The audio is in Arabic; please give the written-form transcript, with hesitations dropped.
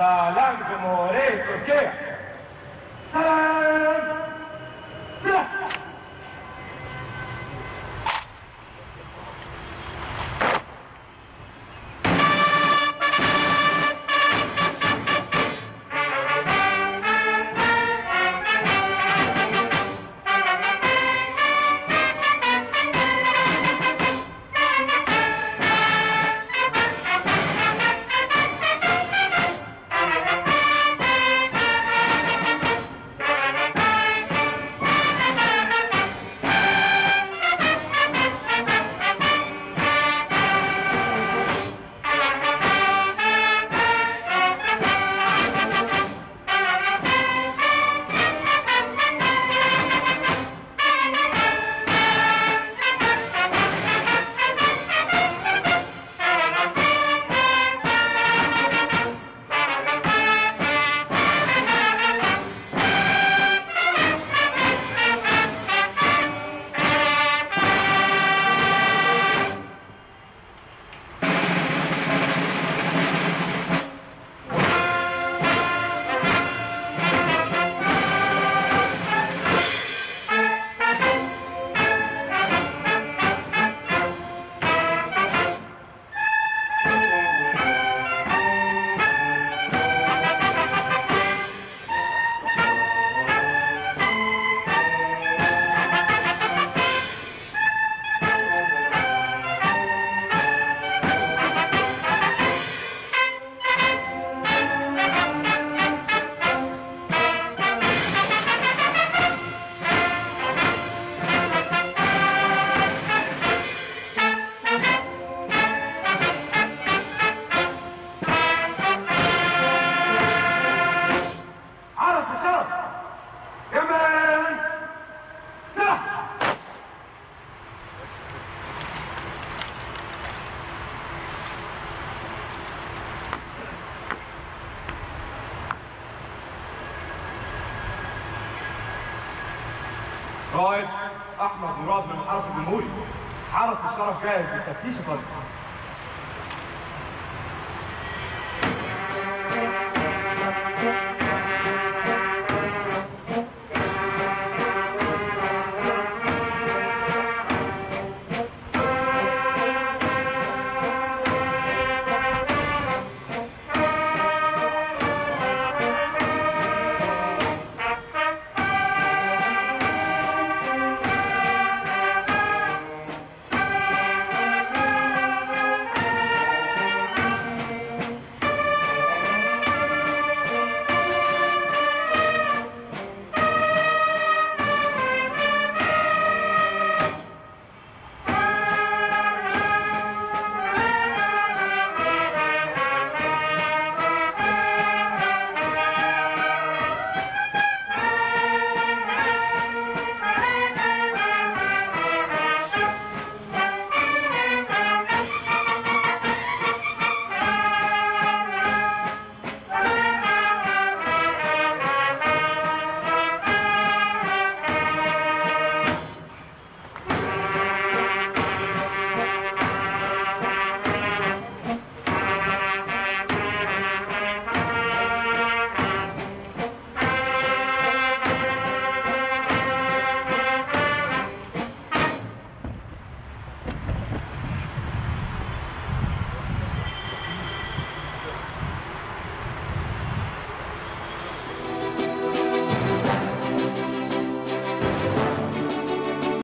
سلام جمهورية تركيا. سلام سلام. قائد احمد مراد من حرس الجمهوري، حرس الشرف جاهز للتفتيش يا فندم.